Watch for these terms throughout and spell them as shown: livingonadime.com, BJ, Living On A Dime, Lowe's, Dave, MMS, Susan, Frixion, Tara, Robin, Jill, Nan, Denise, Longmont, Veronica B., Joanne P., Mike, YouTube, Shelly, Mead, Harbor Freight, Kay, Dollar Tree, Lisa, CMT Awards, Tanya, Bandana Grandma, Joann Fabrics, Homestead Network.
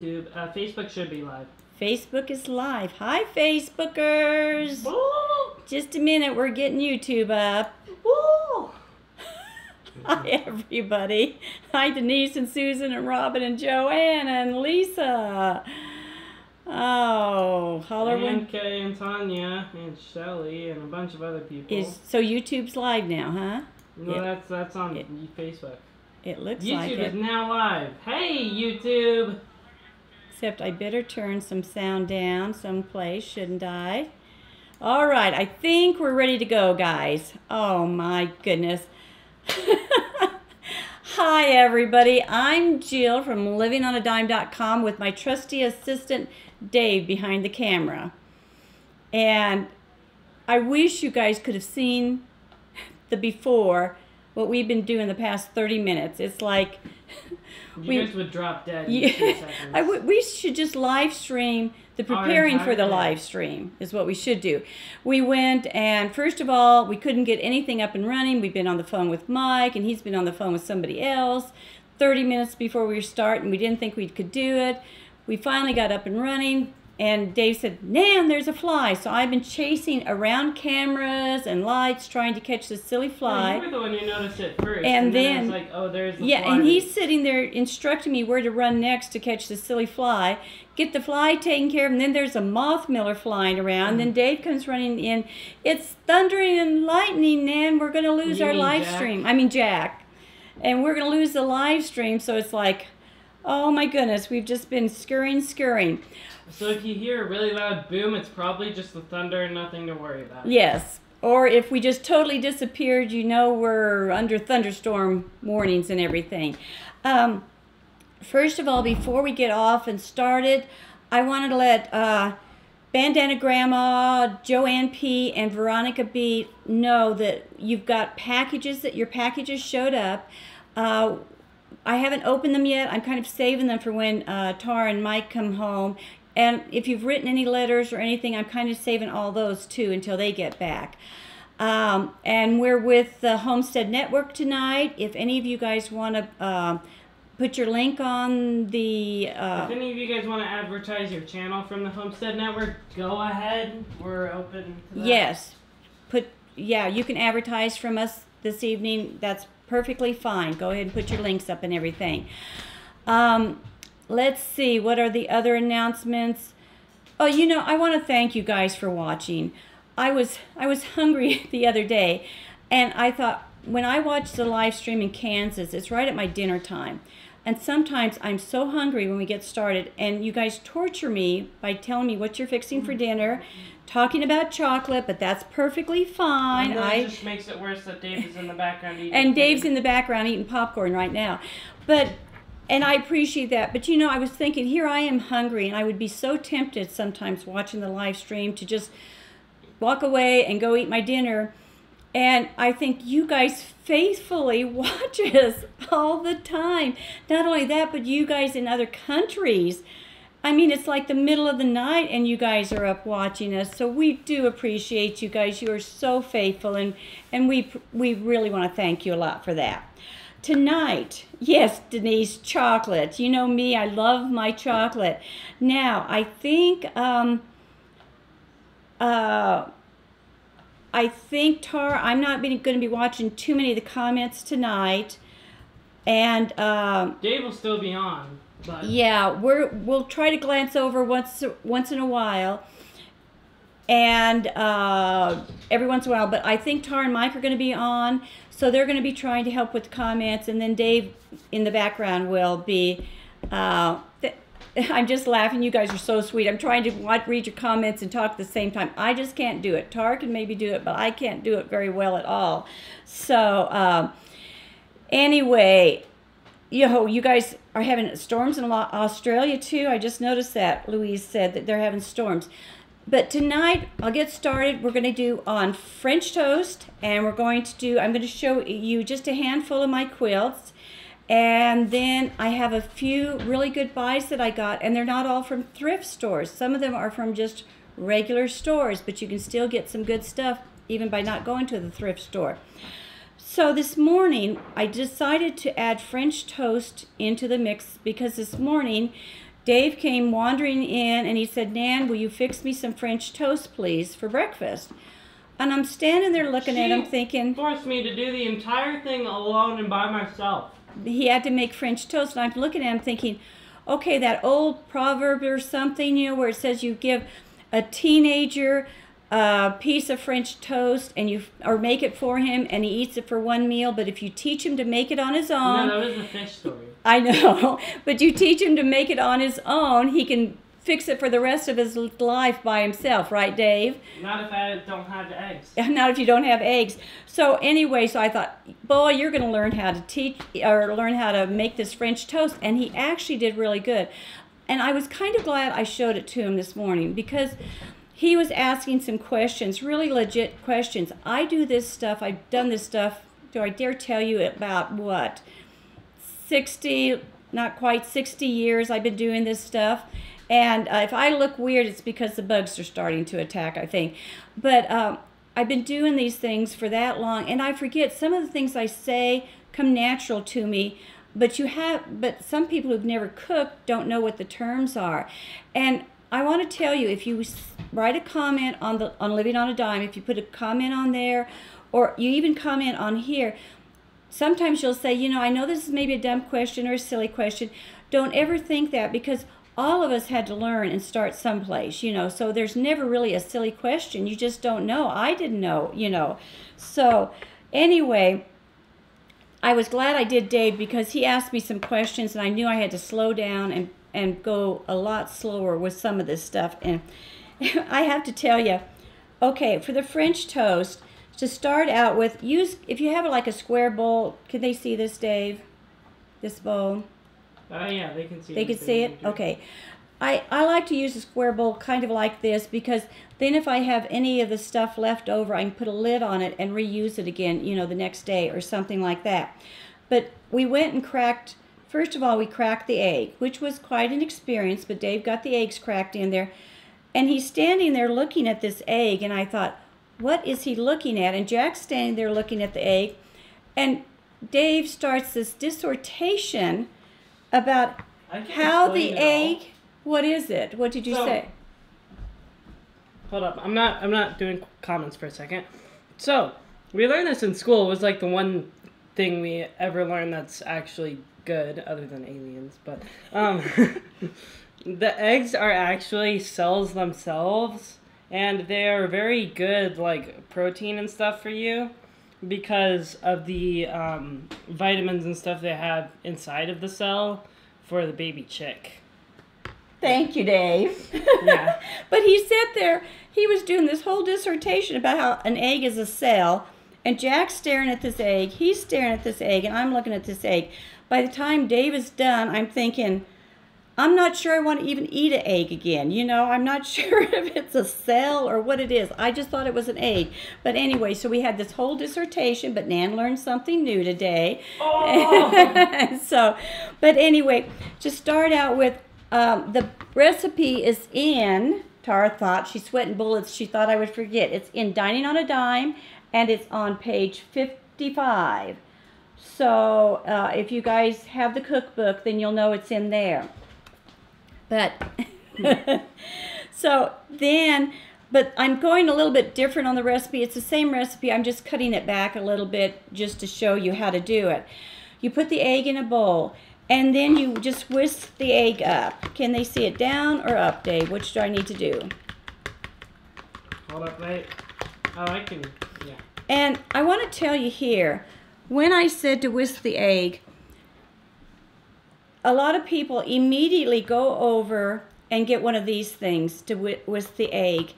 YouTube. Facebook should be live. Facebook is live. Hi, Facebookers. Woo! Just a minute. We're getting YouTube up. Woo! Hi, everybody. Hi, Denise and Susan and Robin and Joanne and Lisa. Oh, holler when Kay and Tanya and Shelly and a bunch of other people. So YouTube's live now, huh? No, yep. that's on Facebook. It looks like it. YouTube is now live. Hey, YouTube! Except I better turn some sound down someplace, shouldn't I? All right, I think we're ready to go, guys. Oh, my goodness. Hi, everybody. I'm Jill from livingonadime.com with my trusty assistant, Dave, behind the camera. And I wish you guys could have seen the before what we've been doing the past 30 minutes. It's like... You guys would drop dead in 2 seconds. We should just live stream the preparing for the live stream is what we should do. We went and, first of all, we couldn't get anything up and running. We've been on the phone with Mike, and he's been on the phone with somebody else 30 minutes before we start, and we didn't think we could do it. We finally got up and running, and Dave said, "Nan, there's a fly." So I've been chasing around cameras and lights trying to catch this silly fly. You were the one who noticed it first. And then it's like, oh, there's the fly. And he's sitting there instructing me where to run next to catch the silly fly. Get the fly taken care of. And then there's a moth miller flying around. And then Dave comes running in. "It's thundering and lightning, Nan. We're going to lose our live stream." I mean, Jack. "And we're going to lose the live stream." So it's like, oh, my goodness. We've just been scurrying. So if you hear a really loud boom, it's probably just the thunder and nothing to worry about. Yes. Or if we just totally disappeared, you know we're under thunderstorm warnings and everything. First of all, before we get off and started, I wanted to let Bandana Grandma, Joanne P., and Veronica B. know that you've got packages, that your packages showed up. I haven't opened them yet. I'm kind of saving them for when Tara and Mike come home. And if you've written any letters or anything, I'm kind of saving all those, too, until they get back. And we're with the Homestead Network tonight. If any of you guys want to put your link on the... if any of you guys want to advertise your channel from the Homestead Network, go ahead. We're open to that. Yes. Yeah, you can advertise from us this evening. That's perfectly fine. Go ahead and put your links up and everything. Let's see, what are the other announcements? Oh, you know, I want to thank you guys for watching. I was hungry the other day, and I thought, when I watch the live stream in Kansas, it's right at my dinner time. And sometimes I'm so hungry when we get started, and you guys torture me by telling me what you're fixing for dinner, talking about chocolate, but that's perfectly fine. And it just makes it worse that Dave is in the background eating. And Dave's in the background eating popcorn right now. And I appreciate that. But, you know, I was thinking, here I am hungry, and I would be so tempted sometimes watching the live stream to just walk away and go eat my dinner. And I think you guys faithfully watch us all the time. Not only that, but you guys in other countries. I mean, it's like the middle of the night, and you guys are up watching us. So we do appreciate you guys. You are so faithful, and we really want to thank you a lot for that. Tonight, yes, Denise, chocolate. You know me, I love my chocolate. Now, I think Tara, I'm not going to be watching too many of the comments tonight. And Dave will still be on. But. Yeah, we'll try to glance over once in a while. And every once in a while, but I think Tara and Mike are going to be on, so they're going to be trying to help with the comments, and then Dave in the background will be, I'm just laughing, you guys are so sweet, I'm trying to read your comments and talk at the same time. I just can't do it. Tara can maybe do it, but I can't do it very well at all. So anyway, you guys are having storms in Australia too. I just noticed that Louise said that they're having storms. But tonight, I'll get started. We're going to do on French toast, and I'm going to show you just a handful of my quilts. And then I have a few really good buys that I got, and they're not all from thrift stores. Some of them are from just regular stores, but you can still get some good stuff even by not going to the thrift store. So this morning, I decided to add French toast into the mix because this morning, Dave came wandering in and he said, "Nan, will you fix me some French toast, please, for breakfast?" And I'm standing there looking at him thinking... forced me to do the entire thing alone and by myself. He had to make French toast, and I'm looking at him thinking, okay, that old proverb or something, you know, where it says you give a teenager a piece of French toast and you make it for him and he eats it for one meal, but if you teach him to make it on his own... No, that was a fish story. I know, but you teach him to make it on his own, he can... fix it for the rest of his life by himself, right, Dave? Not if I don't have the eggs. Not if you don't have eggs. So anyway, so I thought, boy, you're going to learn how to teach or learn how to make this French toast, and he actually did really good. And I was kind of glad I showed it to him this morning because he was asking some questions, really legit questions. I do this stuff. I've done this stuff. Do I dare tell you about what? 60, not quite 60 years I've been doing this stuff. And if I look weird, it's because the bugs are starting to attack, I think. But I've been doing these things for that long, and I forget some of the things I say come natural to me. But some people who've never cooked don't know what the terms are. And I want to tell you, if you write a comment on Living on a Dime, if you put a comment on there, or you even comment on here, sometimes you'll say, you know, I know this is maybe a dumb question or a silly question. Don't ever think that, because all of us had to learn and start someplace, you know, so there's never really a silly question. You just don't know. I didn't know, you know. So anyway, I was glad I did Dave because he asked me some questions and I knew I had to slow down and go a lot slower with some of this stuff. And I have to tell you, okay, for the French toast, to start out with, use, if you have like a square bowl, can they see this, Dave? This bowl? Yeah, they can see it. They can see it? Okay. I like to use a square bowl kind of like this because then if I have any of the stuff left over, I can put a lid on it and reuse it again, you know, the next day or something like that. But we went and cracked, first of all, we cracked the egg, which was quite an experience, but Dave got the eggs cracked in there. And he's standing there looking at this egg, and I thought, what is he looking at? And Jack's standing there looking at the egg, and Dave starts this dissertation about how the egg, what is it? What did you say? Hold up, I'm not doing comments for a second. So, we learned this in school. It was like the one thing we ever learned that's actually good, other than aliens, but, the eggs are actually cells themselves, and they are very good, like, protein and stuff for you, because of the vitamins and stuff they have inside of the cell for the baby chick. Thank you, Dave. Yeah. But he sat there, he was doing this whole dissertation about how an egg is a cell, and Jack's staring at this egg, he's staring at this egg, and I'm looking at this egg. By the time Dave is done, I'm thinking, I'm not sure I want to even eat an egg again. You know, I'm not sure if it's a cell or what it is. I just thought it was an egg. But anyway, so we had this whole dissertation, but Nan learned something new today. Oh! So, but anyway, to start out with, the recipe is in, Tara thought, she's sweating bullets, she thought I would forget. It's in Dining on a Dime, and it's on page 55. So, if you guys have the cookbook, then you'll know it's in there. But, so then, but I'm going a little bit different on the recipe. It's the same recipe. I'm just cutting it back a little bit just to show you how to do it. You put the egg in a bowl, and then you just whisk the egg up. Can they see it down or up, Dave? Which do I need to do? Hold up, mate. Oh, I can, yeah. And I want to tell you here, when I said to whisk the egg, a lot of people immediately go over and get one of these things to whisk the egg.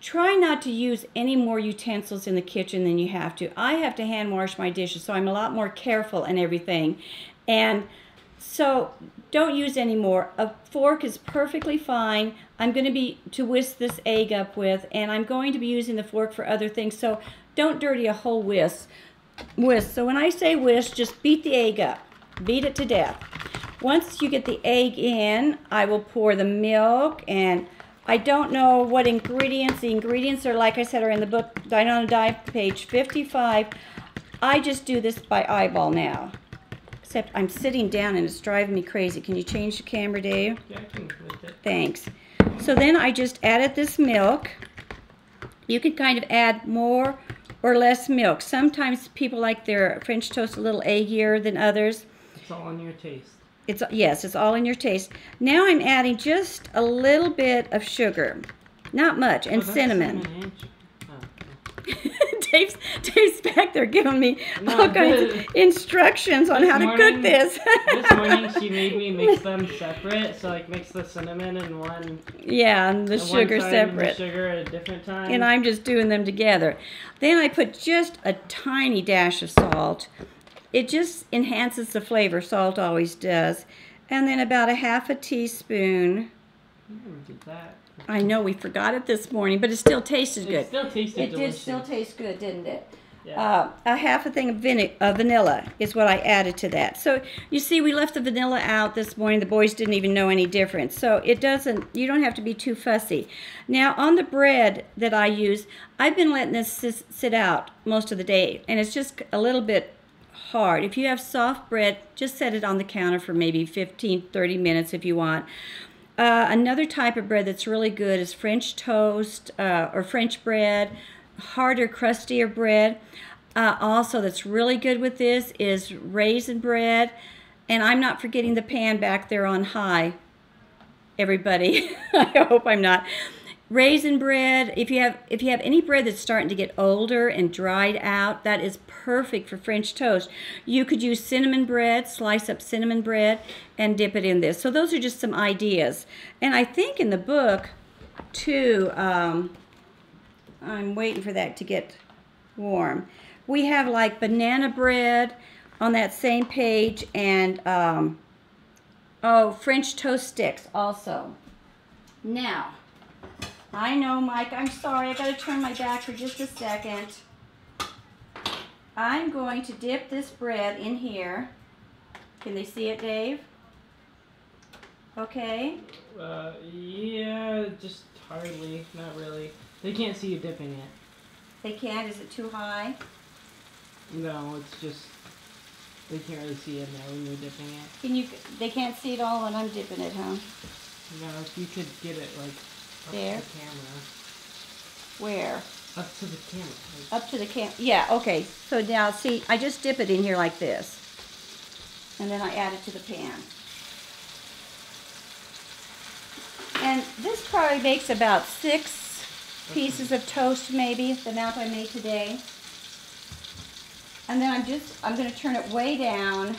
Try not to use any more utensils in the kitchen than you have to. I have to hand wash my dishes, so I'm a lot more careful and everything. And so don't use any more. A fork is perfectly fine. I'm going to be to whisk this egg up with, and I'm going to be using the fork for other things. So don't dirty a whole whisk. So when I say whisk, just beat the egg up. Beat it to death. Once you get the egg in, I will pour the milk, and I don't know what ingredients. The ingredients are, like I said, are in the book, Dine on a Dime, page 55. I just do this by eyeball now. except I'm sitting down and it's driving me crazy. Can you change the camera, Dave? Yeah, I can make it. Thanks. So then I just added this milk. You can kind of add more or less milk. Sometimes people like their French toast a little eggier than others. It's all in your taste. Yes, it's all in your taste. Now I'm adding just a little bit of sugar. Not much, and cinnamon. Dave's back there giving me all kinds of instructions on how to cook this. This morning she made me mix them separate, so like mix the cinnamon in one. Yeah, and the sugar separate. And the sugar at a different time. And I'm just doing them together. Then I put just a tiny dash of salt. It just enhances the flavor. Salt always does. And then about a half a teaspoon. You never did that. I know, we forgot it this morning, but it still tasted good. It still tasted delicious. It did still taste good, didn't it? Yeah. A half a thing of vanilla is what I added to that. So you see, we left the vanilla out this morning. The boys didn't even know any difference. So it doesn't, you don't have to be too fussy. Now on the bread that I use, I've been letting this sit out most of the day, and it's just a little bit hard. If you have soft bread, just set it on the counter for maybe 15-30 minutes if you want. Another type of bread that's really good is French toast or French bread, harder, crustier bread. Also that's really good with this is raisin bread. And I'm not forgetting the pan back there on high, everybody. I hope I'm not. Raisin bread, if you have any bread that's starting to get older and dried out, that is perfect for French toast. You could use cinnamon bread, slice up cinnamon bread, and dip it in this. So those are just some ideas. And I think in the book, too, I'm waiting for that to get warm. We have like banana bread on that same page, and French toast sticks also. Now, I know, Mike, I'm sorry. I gotta turn my back for just a second. I'm going to dip this bread in here. Can they see it, Dave? Okay. Yeah, just hardly, not really. They can't see you dipping it. They can't? Is it too high? No, it's just, they can't really see it now when you're dipping it. They can't see it all when I'm dipping it, huh? No, if you could get it like, there. Up to the camera. Where? Up to the camera. Up to the camera. Yeah, okay. So now, see, I just dip it in here like this. And then I add it to the pan. And this probably makes about 6 pieces of toast, maybe, the amount I made today. And then I'm going to turn it way down,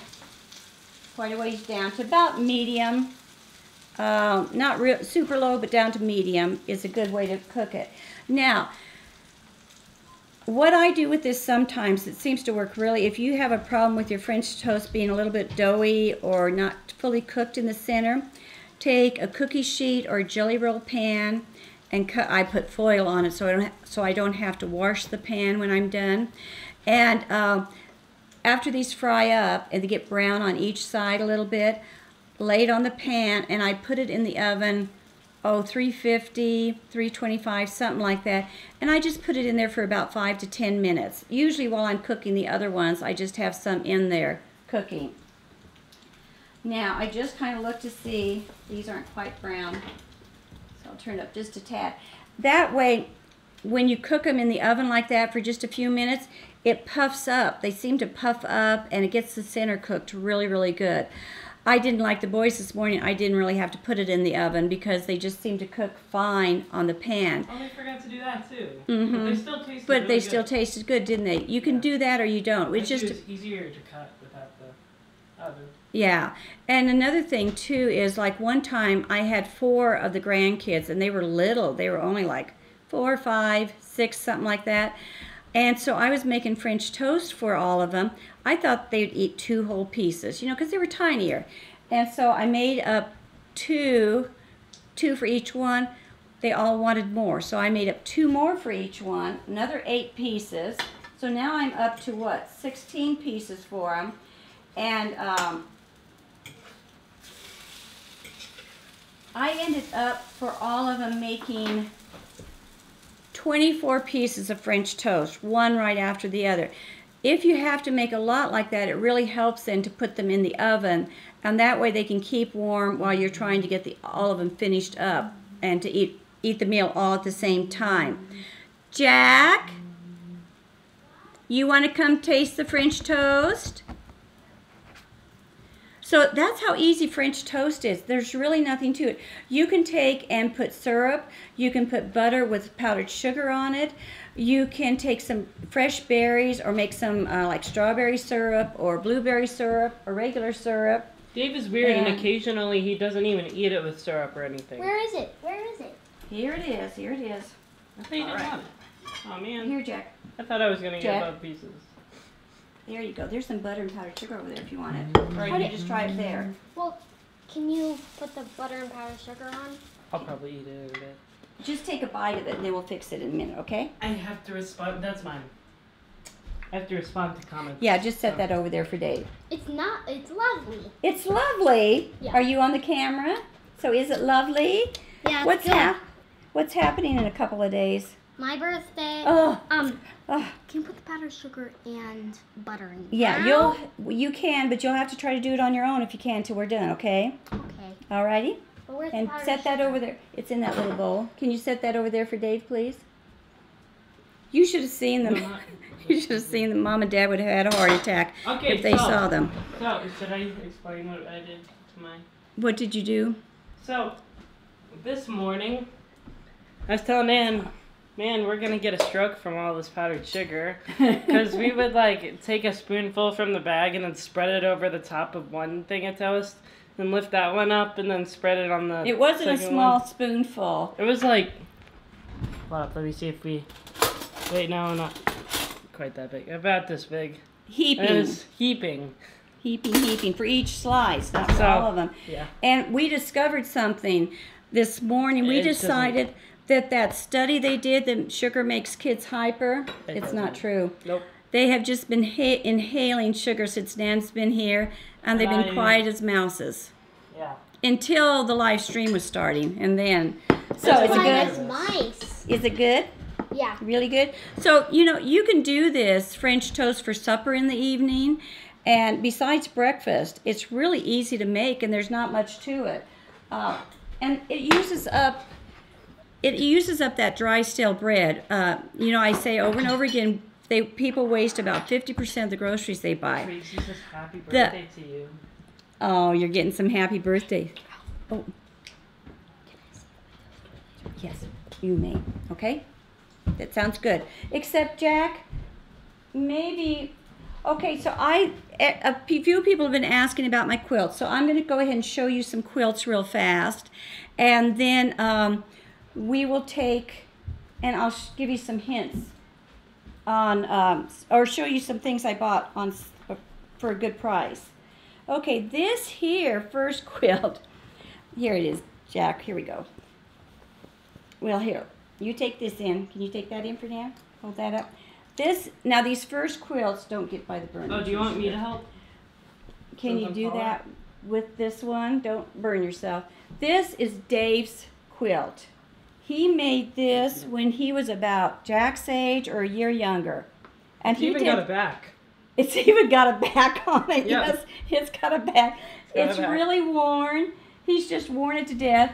quite a ways down, to about medium. Not real super low, but down to medium is a good way to cook it. Now, what I do with this sometimes, it seems to work really, if you have a problem with your French toast being a little bit doughy or not fully cooked in the center, take a cookie sheet or a jelly roll pan and cut. I put foil on it so I don't have to wash the pan when I'm done. And after these fry up and they get brown on each side a little bit, laid on the pan, and I put it in the oven, 350, 325, something like that, and I just put it in there for about 5 to 10 minutes. Usually while I'm cooking the other ones, I just have some in there cooking. Now, I just kind of looked to see, these aren't quite brown, so I'll turn it up just a tad. That way, when you cook them in the oven like that for just a few minutes, it puffs up. They seem to puff up, and it gets the center cooked really, really good. I didn't like the boys this morning. I didn't really have to put it in the oven because they just seemed to cook fine on the pan. Oh, they forgot to do that too. Mm-hmm. But they still tasted good. But they still tasted good, didn't they? You can do that or you don't. It's just easier to cut without the oven. Yeah. And another thing too is, like, one time I had 4 of the grandkids, and they were little. They were only like 4, 5, 6, something like that. And so I was making French toast for all of them. I thought they'd eat 2 whole pieces, you know, because they were tinier. And so I made up 2 for each one. They all wanted more. So I made up 2 more for each one, another 8 pieces. So now I'm up to, what, 16 pieces for them. And I ended up for all of them making 24 pieces of French toast, one right after the other. If you have to make a lot like that, it really helps then to put them in the oven, and that way they can keep warm while you're trying to get all of them finished up and to eat the meal all at the same time. Jack, you want to come taste the French toast? So that's how easy French toast is. There's really nothing to it. You can take and put syrup. You can put butter with powdered sugar on it. You can take some fresh berries or make some like strawberry syrup or blueberry syrup or regular syrup. Dave is weird and occasionally he doesn't even eat it with syrup or anything. Where is it? Where is it? Here it is. Here it is. I thought you didn't want it. Oh man. Here, Jack. I thought I was going to get both pieces. There you go. There's some butter and powdered sugar over there if you want it. Or you can just try it there. Well, can you put the butter and powdered sugar on? I'll probably eat it over there. Just take a bite of it and then we'll fix it in a minute, okay? I have to respond. That's mine. I have to respond to comments. Yeah, just set that over there for Dave. It's not. It's lovely. It's lovely? Yeah. Are you on the camera? So is it lovely? Yeah, it's good. What's happening in a couple of days? My birthday. Oh. Can you put the powdered sugar and butter in? Yeah, you can, but you'll have to try to do it on your own if you can till we're done, okay? Okay. All righty. Well, and set that over there. It's in that little bowl. Can you set that over there for Dave, please? You should have seen them. You should have seen them. Mom and Dad would have had a heart attack if they saw them. So, should I explain what I did to my? What did you do? So, this morning, I was telling Nan, man, we're gonna get a stroke from all this powdered sugar, because we would like take a spoonful from the bag and then spread it over the top of one thing of toast, and lift that one up and then spread it on the. It wasn't a small spoonful. It was like, hold up, let me see if we. Wait, no, not quite that big. About this big. Heaping. It was heaping. Heaping, heaping for each slice, not for all of them. Yeah. And we discovered something this morning. We decided that study they did that sugar makes kids hyper, it's not true. Nope. They have just been inhaling sugar since Nan's been here, and they've been quiet as mouses. Yeah. Until the live stream was starting, and then. So it's good. Mice. Is it good? Yeah. Really good. So you know you can do this French toast for supper in the evening, and besides breakfast, it's really easy to make, and there's not much to it, and it uses up. It uses up that dry stale bread. You know, I say over and over again, people waste about 50% of the groceries they buy. Tracy says happy birthday to you. Oh, you're getting some happy birthday. Oh, yes, you may. Okay, that sounds good. Except Jack, maybe. Okay, so a few people have been asking about my quilts, so I'm going to go ahead and show you some quilts real fast, and then. We will take, and I'll give you some hints on, or show you some things I bought on for a good price. Okay, this here first quilt, here it is, Jack. Here we go. Well, here, you take this in. Can you take that in for now? Hold that up. This now, these first quilts don't get by the burner. Oh, do you want me to help? Can you do that with this one? Don't burn yourself. This is Dave's quilt. He made this when he was about Jack's age or a year younger. And he even got a back. It's even got a back on it. Yes, it's got a back. It's really worn. He's just worn it to death.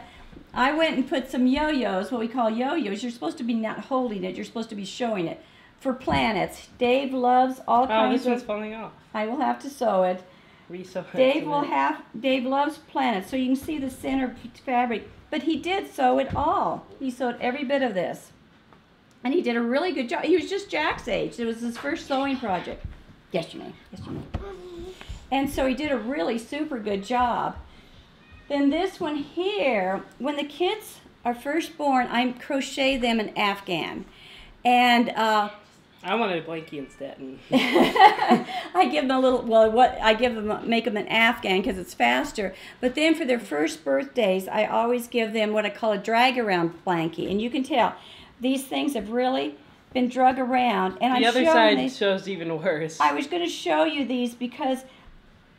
I went and put some yo-yos, what we call yo-yos. You're supposed to be not holding it. You're supposed to be showing it. For planets. Dave loves all kinds of... Oh, this one's falling off. I will have to sew it. Dave loves planets. So you can see the center fabric. But he did sew it all. He sewed every bit of this. And he did a really good job. He was just Jack's age. It was his first sewing project. Yes, you may. Yes, you may. And so he did a really super good job. Then this one here, when the kids are first born, I crochet them an afghan. And I wanted a blankie instead. I give them a little. Well, make them an afghan because it's faster. But then for their first birthdays, I always give them what I call a drag around blankie, and you can tell these things have really been drug around. And the other side shows even worse. I was going to show you these because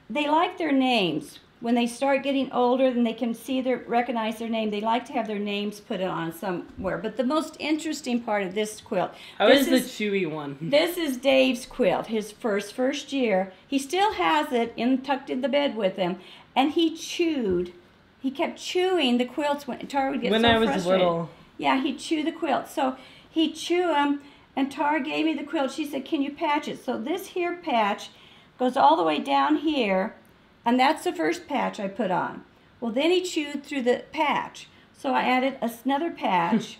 they like their names. when they start getting older, then they can see recognize their name. They like to have their names put on somewhere. But the most interesting part of this quilt. This is the chewy one. This is Dave's quilt, his first year. He still has it tucked in the bed with him, and he chewed. He kept chewing the quilts when Tara would get so frustrated. When I was little. Yeah, he'd chew the quilts. So he'd chew them, and Tara gave me the quilt. She said, "Can you patch it?" So this here patch goes all the way down here. And that's the first patch I put on. Well, then he chewed through the patch. So I added another patch.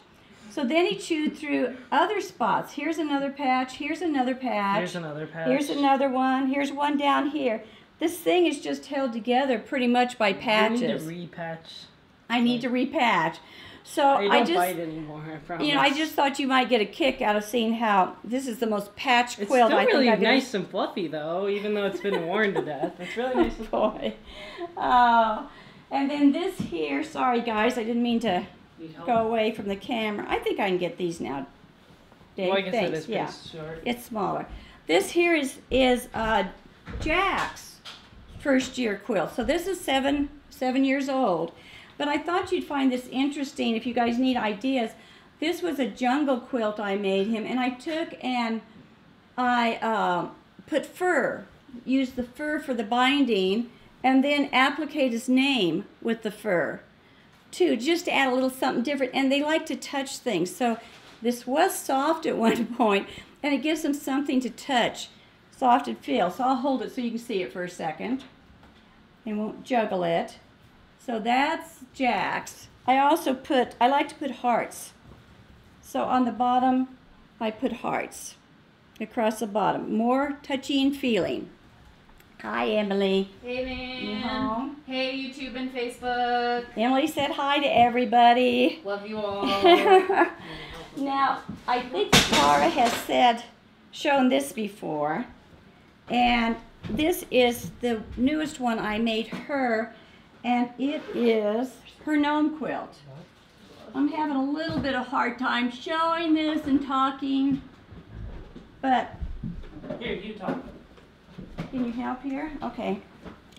So then he chewed through other spots. Here's another patch. Here's another patch. Here's another patch. Here's another one. Here's one down here. This thing is just held together pretty much by patches. I need to repatch. I need to repatch. So I don't bite anymore, I promise. You know, I just thought you might get a kick out of seeing how this is the most patched quilt I think I've ever. It's really nice and fluffy, though, even though it's been worn to death. It's really nice and fluffy. And then this here, sorry guys, I didn't mean to go away from the camera. I think I can get these now, Dave. Well, I guess it is pretty short. It's smaller. This here is Jack's first year quilt. So this is seven years old. But I thought you'd find this interesting if you guys need ideas. This was a jungle quilt I made him, and I took and I put fur, used the fur for the binding, and then appliqued his name with the fur too, just to add a little something different. And they like to touch things. So this was soft at one point, and it gives them something to touch, soft and feel. So I'll hold it so you can see it for a second. They won't juggle it. So that's Jack's. I like to put hearts. So on the bottom, I put hearts across the bottom. More touchy and feeling. Hi, Emily. Hey, man. You home? Hey, YouTube and Facebook. Emily said hi to everybody. Love you all. Now, I think Tara has shown this before. And this is the newest one I made her. And it is her gnome quilt. I'm having a little bit of a hard time showing this and talking, but... Here, you talk. Can you help here? Okay.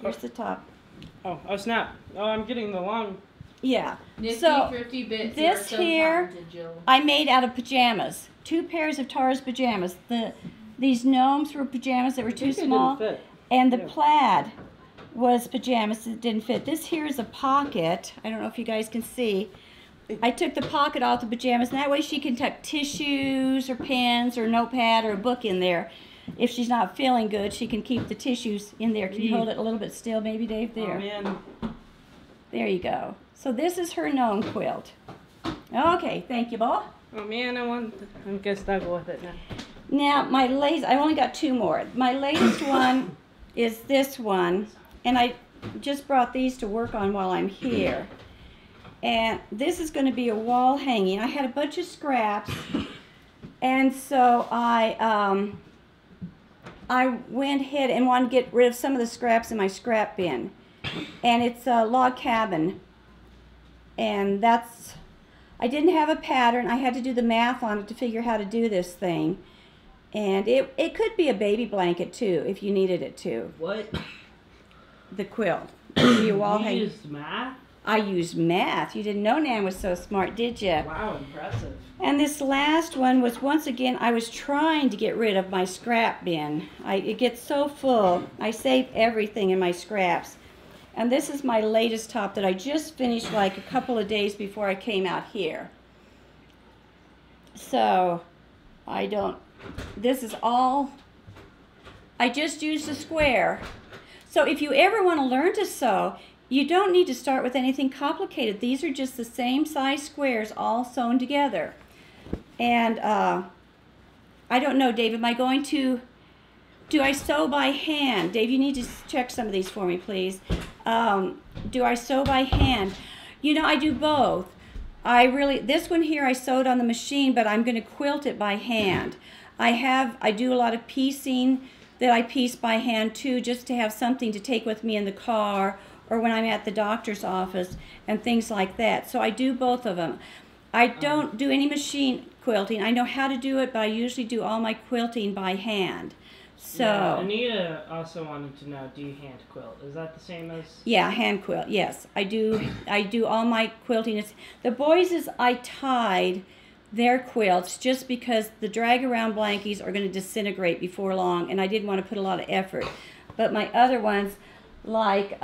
Here's the top. Oh snap. Oh, I'm getting the long... Yeah. Nifty, so, bits this here, I made out of pajamas. 2 pairs of Tara's pajamas. These gnomes were pajamas that were too small. They didn't fit. And the plaid was pajamas that didn't fit. This here is a pocket. I don't know if you guys can see. I took the pocket off the pajamas, and that way she can tuck tissues or pens or notepad or a book in there. If she's not feeling good, she can keep the tissues in there. Can you hold it a little bit still, maybe, Dave? There. Oh, man. There you go. So this is her gnome quilt. Okay, thank you, Bob. Oh, man, I'm going to snuggle with it now. Now, I only got 2 more. My latest one is this one. And I just brought these to work on while I'm here. And this is going to be a wall hanging. I had a bunch of scraps, and so I went ahead and wanted to get rid of some of the scraps in my scrap bin. And it's a log cabin. And I didn't have a pattern. I had to do the math on it to figure how to do this thing. And it could be a baby blanket too, if you needed it to. What? The quilt. You used math? I used math. You didn't know Nan was so smart, did you? Wow, impressive. And this last one was, once again, I was trying to get rid of my scrap bin. It gets so full. I save everything in my scraps. And this is my latest top that I just finished like a couple of days before I came out here. So, this is all, I just used a square. So if you ever want to learn to sew, you don't need to start with anything complicated. These are just the same size squares all sewn together. And I don't know, Dave, do I sew by hand? Dave, you need to check some of these for me, please. Do I sew by hand? You know, I do both. This one here I sewed on the machine, but I'm going to quilt it by hand. I do a lot of piecing. That I piece by hand too, just to have something to take with me in the car or when I'm at the doctor's office and things like that. So I do both of them. I don't do any machine quilting. I know how to do it, but I usually do all my quilting by hand. So yeah, Anita also wanted to know, do you hand quilt? Is that the same as? Yeah, hand quilt. Yes, I do. I do all my quilting. The boys is I tied their quilts just because the drag around blankies are going to disintegrate before long, and I didn't want to put a lot of effort. But my other ones, like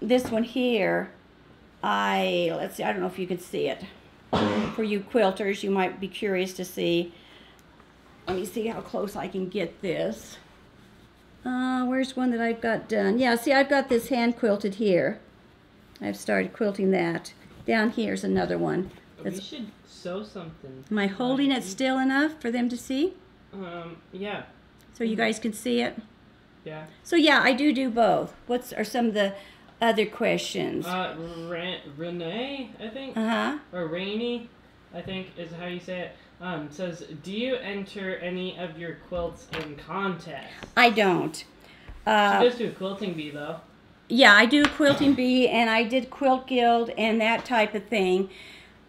this one here, let's see. I don't know if you can see it. For you quilters, you might be curious to see. Let me see how close I can get this. Where's one that I've got done? Yeah, see, I've got this hand quilted here. I've started quilting that. Down here's another one. You should sew something. Am I holding it still enough for them to see? Yeah. So you guys can see it? Yeah. So yeah, I do both. What are some of the other questions? Renee, I think. Or Rainey, I think is how you say it. Says, do you enter any of your quilts in contests? I don't. She does do Quilting Bee, though. Yeah, I do Quilting Bee, and I did Quilt Guild and that type of thing.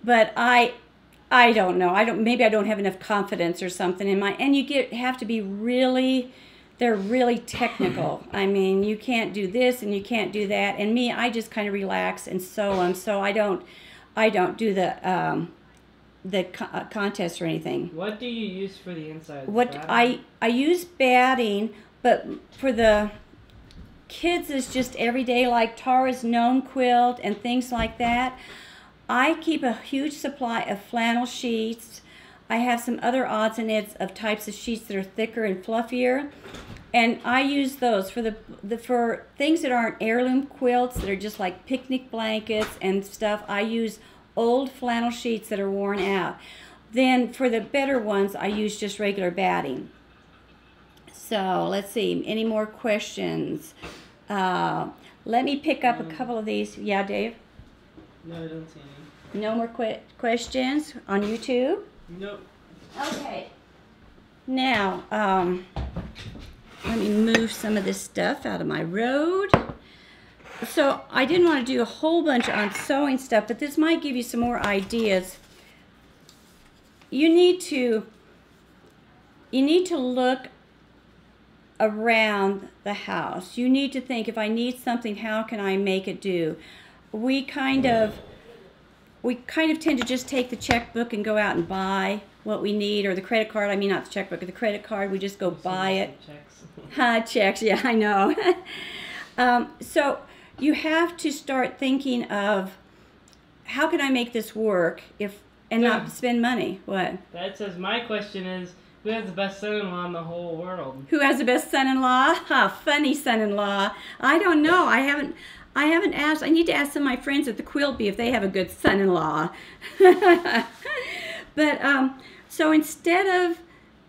But I don't know. Maybe I don't have enough confidence or something in my. And you have to be really. They're really technical. I mean, you can't do this and you can't do that. And me, I just kind of relax and sew them. So I don't do the contest or anything. What do you use for the inside? I use batting, but for the kids it's just everyday, like Tara's gnome quilt and things like that. I keep a huge supply of flannel sheets. I have some other odds and ends of types of sheets that are thicker and fluffier, and I use those for for things that aren't heirloom quilts that are just like picnic blankets and stuff. I use old flannel sheets that are worn out. Then for the better ones, I use just regular batting. So let's see, any more questions? Let me pick up a couple of these. Yeah, Dave? No, I don't see any. No more questions on YouTube? Nope. Okay. Now, let me move some of this stuff out of my road. So I didn't want to do a whole bunch on sewing stuff, but this might give you some more ideas. You need to look around the house. You need to think, if I need something, how can I make it do? We kind of tend to just take the checkbook and go out and buy what we need, or the credit card. I mean, not the checkbook, or the credit card. We just go buy it. Checks. Yeah, I know. So you have to start thinking of, how can I make this work not spend money? What? That says, my question is, who has the best son-in-law in the whole world? Who has the best son-in-law? Ha, funny son-in-law. I don't know. I haven't asked. I need to ask some of my friends at the Quilt Bee if they have a good son-in-law. But, so instead of,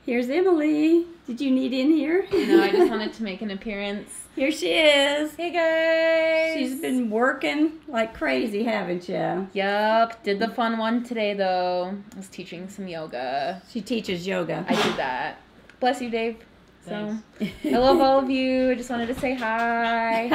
here's Emily. Did you need in here? No, I just wanted to make an appearance. Here she is. Hey, guys. She's been working like crazy, haven't you? Yup. Did the fun one today, though. I was teaching some yoga. She teaches yoga. I do that. Bless you, Dave. So, I love all of you. I just wanted to say hi.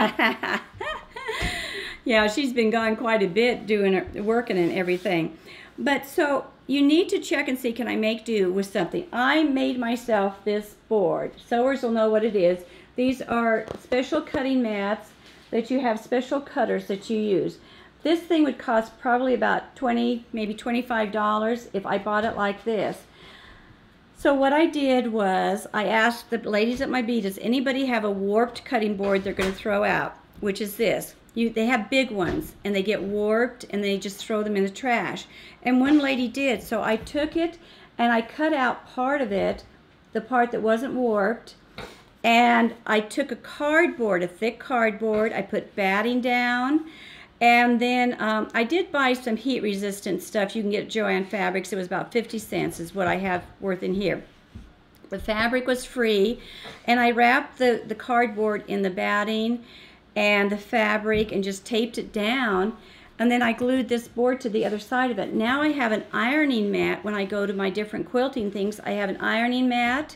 Yeah, she's been gone quite a bit doing her, working and everything. But so, you need to check and see, can I make do with something? I made myself this board. Sewers will know what it is. These are special cutting mats that you have special cutters that you use. This thing would cost probably about $20, maybe $25 if I bought it like this. So what I did was I asked the ladies at my bee, does anybody have a warped cutting board they're going to throw out, which is this. They have big ones, and they get warped, and they just throw them in the trash. And one lady did, so I took it, and I cut out part of it, the part that wasn't warped, and I took a thick cardboard, I put batting down, and then I did buy some heat-resistant stuff. You can get Joann Fabrics. It was about 50 cents is what I have worth in here. The fabric was free, and I wrapped the cardboard in the batting and the fabric and just taped it down, and then I glued this board to the other side of it. Now I have an ironing mat. When I go to my different quilting things, I have an ironing mat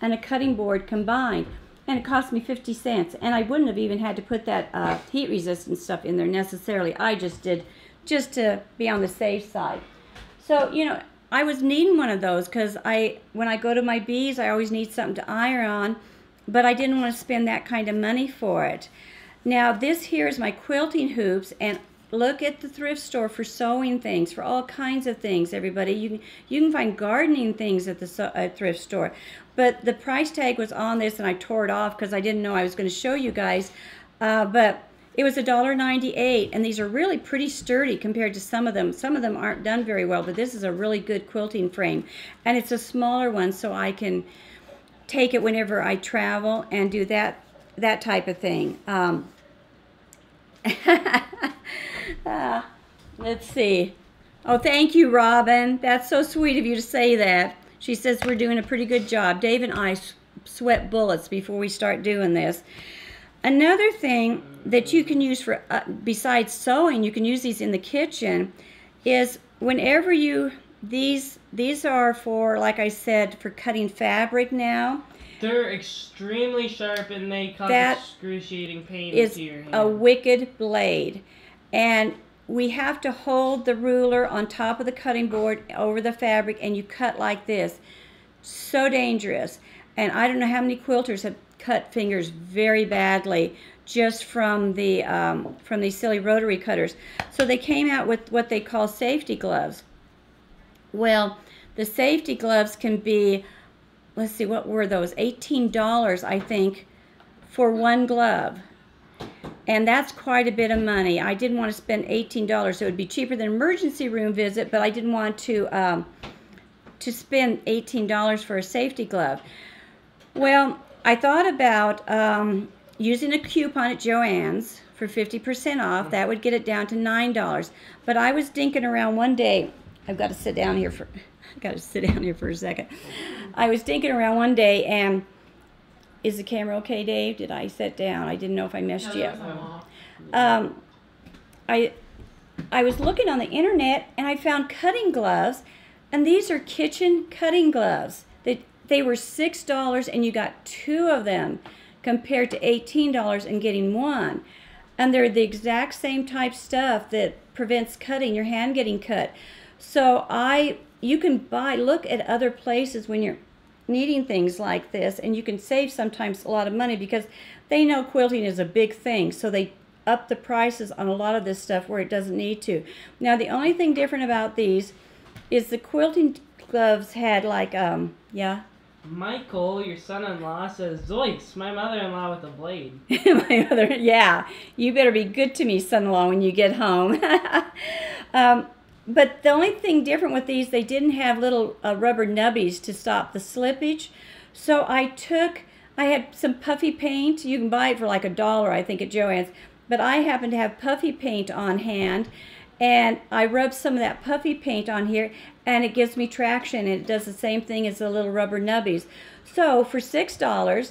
and a cutting board combined, and it cost me 50 cents, and I wouldn't have even had to put that heat resistant stuff in there necessarily. I just did, just to be on the safe side. So, you know, I was needing one of those because when I go to my bees, I always need something to iron on, but I didn't want to spend that kind of money for it. Now this here is my quilting hoops, and look at the thrift store for sewing things, for all kinds of things, everybody. You can find gardening things at the thrift store. But the price tag was on this, and I tore it off because I didn't know I was going to show you guys. But it was $1.98, and these are really pretty sturdy compared to some of them. Some of them aren't done very well, but this is a really good quilting frame. And it's a smaller one, so I can take it whenever I travel and do that type of thing. Let's see. Oh, thank you, Robin. That's so sweet of you to say that. She says we're doing a pretty good job. Dave and I sweat bullets before we start doing this. Another thing that you can use for, besides sewing, you can use these in the kitchen, is whenever you, these are for, like I said, for cutting fabric now. They're extremely sharp, and they cause excruciating pain into your hand. That is a wicked blade. And we have to hold the ruler on top of the cutting board over the fabric, and you cut like this. So dangerous. And I don't know how many quilters have cut fingers very badly just from these silly rotary cutters. So they came out with what they call safety gloves. Well, the safety gloves can be, let's see, what were those? $18, I think, for one glove. And that's quite a bit of money. I didn't want to spend $18, so it would be cheaper than an emergency room visit, but I didn't want to spend $18 for a safety glove. Well, I thought about using a coupon at Joann's for 50% off. That would get it down to $9. But I was dinking around one day. I've got to sit down here for... I've got to sit down here for a second. I was dinking around one day, and is the camera okay, Dave? Did I sit down? I didn't know if I messed you up. I was looking on the internet, and I found cutting gloves, and these are kitchen cutting gloves. They were $6, and you got two of them compared to $18 and getting one. And they're the exact same type stuff that prevents cutting, your hand getting cut. So you can buy, look at other places when you're needing things like this, and you can save sometimes a lot of money because they know quilting is a big thing, so they up the prices on a lot of this stuff where it doesn't need to. Now, the only thing different about these is the quilting gloves had like, yeah? Michael, your son-in-law, says, "Zoinks, my mother-in-law with a blade." My mother, yeah. You better be good to me, son-in-law, when you get home. But the only thing different with these, they didn't have little rubber nubbies to stop the slippage. So I had some puffy paint. You can buy it for like $1, I think, at Joann's. But I happened to have puffy paint on hand. And I rubbed some of that puffy paint on here, and it gives me traction. And it does the same thing as the little rubber nubbies. So for $6,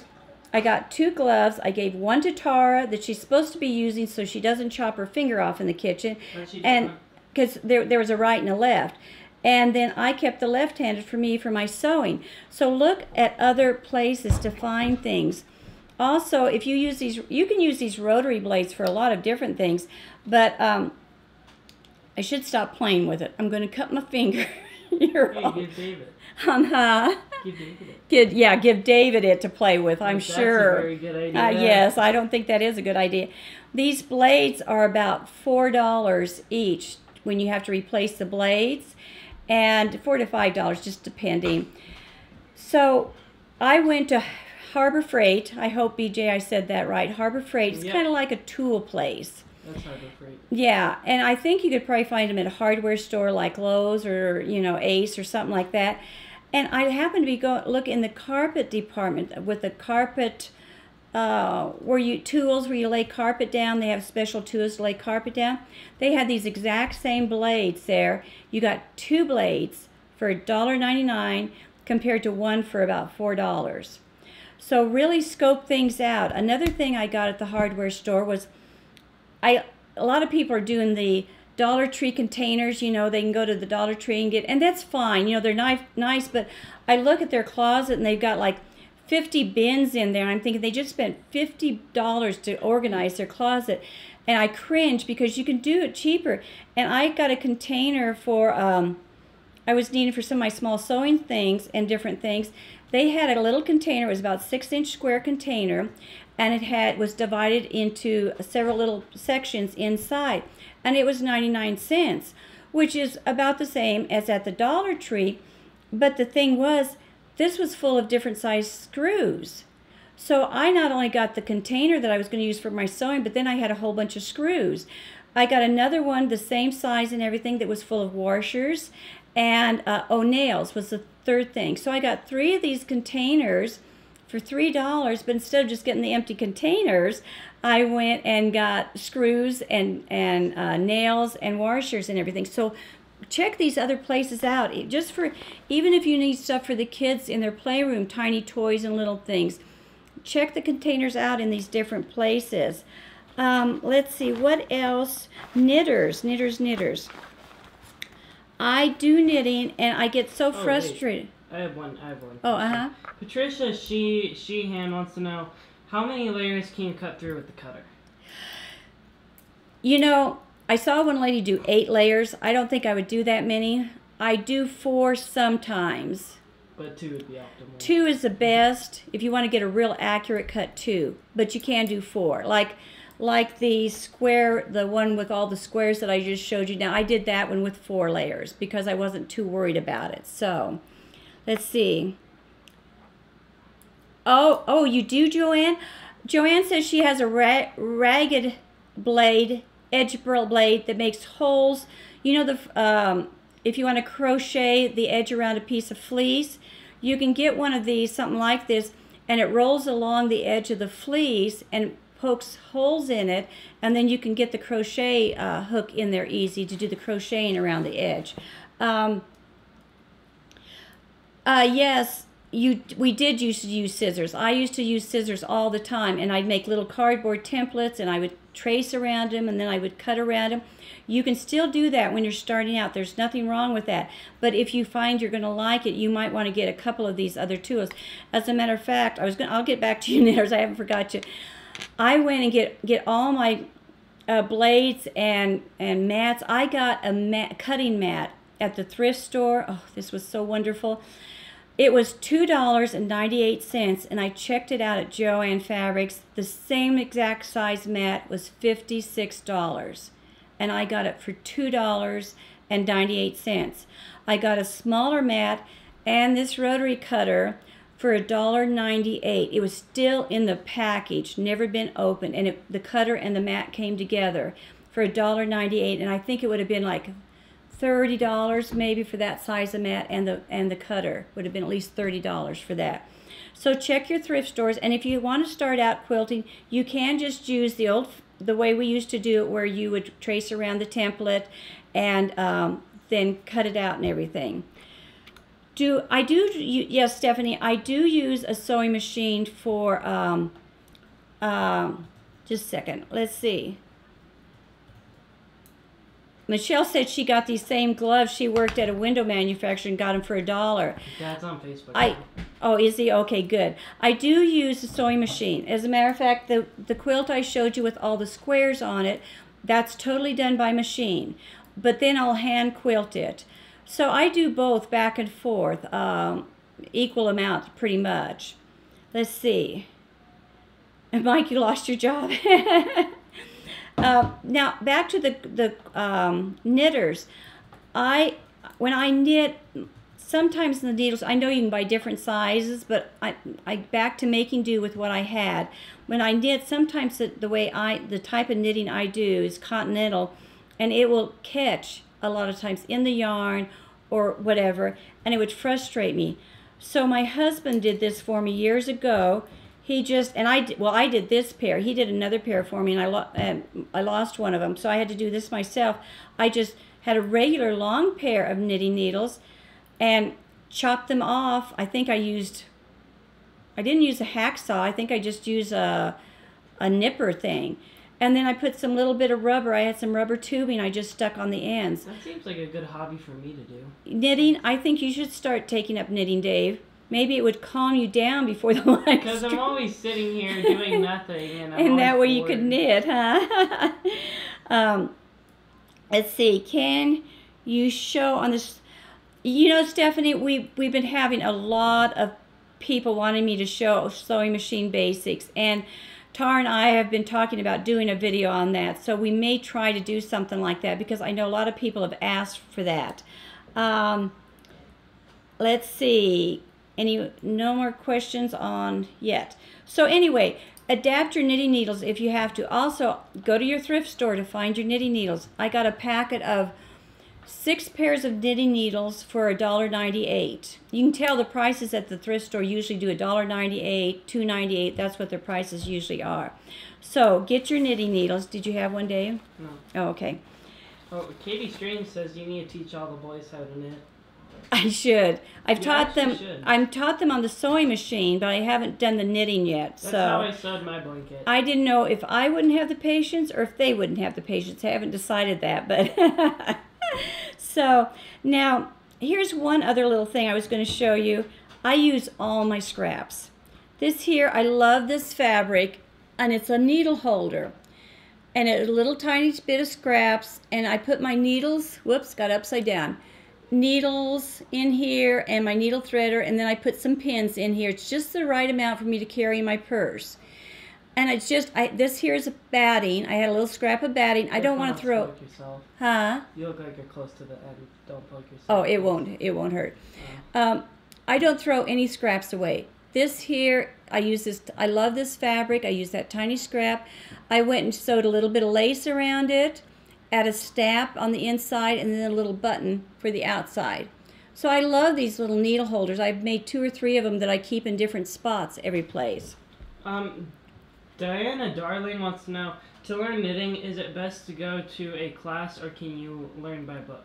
I got two gloves. I gave one to Tara that she's supposed to be using so she doesn't chop her finger off in the kitchen. And because there was a right and a left. And then I kept the left-handed for me for my sewing. So look at other places to find things. Also, if you use these, you can use these rotary blades for a lot of different things. But I should stop playing with it. I'm going to cut my finger. You're hey, give David. Give David it. Give David it to play with, I'm sure. That's a very good idea. Yes, I don't think that is a good idea. These blades are about $4 each when you have to replace the blades, and $4 to $5, just depending. So I went to Harbor Freight. I hope, BJ, I said that right. Harbor Freight. It's kind of like a tool place. That's Harbor Freight. Yeah, and I think you could probably find them at a hardware store like Lowe's or, you know, Ace or something like that. And I happened to be look in the carpet department with the carpet tools where you lay carpet down. They have special tools to lay carpet down. They had these exact same blades there. You got two blades for $1.99 compared to one for about $4. So really scope things out. Another thing I got at the hardware store was a lot of people are doing the Dollar Tree containers. You know, they can go to the Dollar Tree and get, and that's fine. You know, they're nice, but I look at their closet and they've got like 50 bins in there, and I'm thinking they just spent $50 to organize their closet, and I cringe because you can do it cheaper. And I got a container for I was needing for some of my small sewing things and different things. They had a little container. It was about 6-inch square container, and it was divided into several little sections inside, and it was 99 cents, which is about the same as at the Dollar Tree. But the thing was, this was full of different size screws. So I not only got the container that I was going to use for my sewing, but then I had a whole bunch of screws. I got another one the same size and everything that was full of washers, and nails was the third thing. So I got 3 of these containers for $3, but instead of just getting the empty containers, I went and got screws and nails and washers and everything. So check these other places out, just for, even if you need stuff for the kids in their playroom, tiny toys and little things. Check the containers out in these different places. Let's see, what else? Knitters. I do knitting, and I get so frustrated. Wait. I have one. Oh, Patricia, she wants to know, how many layers can you cut through with the cutter? You know, I saw one lady do 8 layers. I don't think I would do that many. I do 4 sometimes. But 2 would be optimal. 2 is the best. If you want to get a real accurate cut, 2. But you can do 4. Like the square, the one with all the squares that I just showed you. Now, I did that one with 4 layers because I wasn't too worried about it. So, let's see. Oh, you do, Joanne? Joanne says she has a ragged blade, edge blade that makes holes. You know, the if you want to crochet the edge around a piece of fleece, you can get one of these, something like this, and it rolls along the edge of the fleece and pokes holes in it, and then you can get the crochet hook in there easy to do the crocheting around the edge. Yes, we did used to use scissors. I used to use scissors all the time, and I'd make little cardboard templates, and I would trace around them, and then I would cut around them. You can still do that when you're starting out. There's nothing wrong with that. But if you find you're going to like it, you might want to get a couple of these other tools. As a matter of fact, I'll get back to you, knitters. I haven't forgot you. I went and get all my blades and mats. I got a cutting mat at the thrift store. Oh, this was so wonderful. It was $2.98, and I checked it out at Joann Fabrics. The same exact size mat was $56, and I got it for $2.98. I got a smaller mat and this rotary cutter for $1.98. It was still in the package, never been opened, and the cutter and the mat came together for $1.98, and I think it would have been like $30 maybe for that size of mat, and the cutter would have been at least $30 for that. So check your thrift stores, and if you want to start out quilting, you can just use the way we used to do it, where you would trace around the template and then cut it out and everything. Yes, Stephanie, I do use a sewing machine for just a second, let's see. Michelle said she got these same gloves. She worked at a window manufacturer and got them for $1. That's on Facebook. Oh, is he? Okay, good. I do use a sewing machine. As a matter of fact, the quilt I showed you with all the squares on it, that's totally done by machine. But then I'll hand quilt it. So I do both back and forth, equal amount pretty much. Let's see. And Mike, you lost your job. Now back to the knitters. When I knit, sometimes in the needles, I know you can buy different sizes, but I back to making do with what I had. When I knit, sometimes the type of knitting I do is continental, and it will catch a lot of times in the yarn or whatever, and it would frustrate me. So my husband did this for me years ago. He just, and I did this pair. He did another pair for me, and I lost one of them, so I had to do this myself. I just had a regular long pair of knitting needles and chopped them off. I think I didn't use a hacksaw. I think I just used a nipper thing. And then I put some little bit of rubber. I had some rubber tubing I just stuck on the ends. That seems like a good hobby for me to do. Knitting, I think you should start taking up knitting, Dave. Maybe it would calm you down before the live stream. Because I'm always sitting here doing nothing. And that way bored. You could knit, huh? Let's see. Can you show on this? You know, Stephanie, we've been having a lot of people wanting me to show sewing machine basics, and Tara and I have been talking about doing a video on that, so we may try to do something like that because I know a lot of people have asked for that. Let's see, no more questions on yet. So anyway, adapt your knitting needles if you have to. Also, go to your thrift store to find your knitting needles. I got a packet of 6 pairs of knitting needles for $1.98. You can tell the prices at the thrift store usually do $1.98, $2.98. That's what their prices usually are. So get your knitting needles. Did you have one, Dave? No. Oh, okay. Oh, Katie Strange says you need to teach all the boys how to knit. I should. I've taught them on the sewing machine, but I haven't done the knitting yet. That's how I sewed my blanket. I didn't know if I wouldn't have the patience or if they wouldn't have the patience. I haven't decided that, but. So now here's one other little thing I was going to show you. I use all my scraps. This here, I love this fabric, and it's a needle holder and a little tiny bit of scraps, and I put my needles, whoops, got upside down, needles in here and my needle threader, and then I put some pins in here. It's just the right amount for me to carry in my purse. And it's just, this here is a batting. I had a little scrap of batting. I don't want to throw. Poke yourself. Huh? You look like you're close to the end. Don't poke yourself. Oh, it won't hurt. I don't throw any scraps away. This here, I love this fabric. I use that tiny scrap. I went and sewed a little bit of lace around it, add a snap on the inside, and then a little button for the outside. So I love these little needle holders. I've made 2 or 3 of them that I keep in different spots every place. Diana Darling wants to know, to learn knitting, is it best to go to a class or can you learn by book?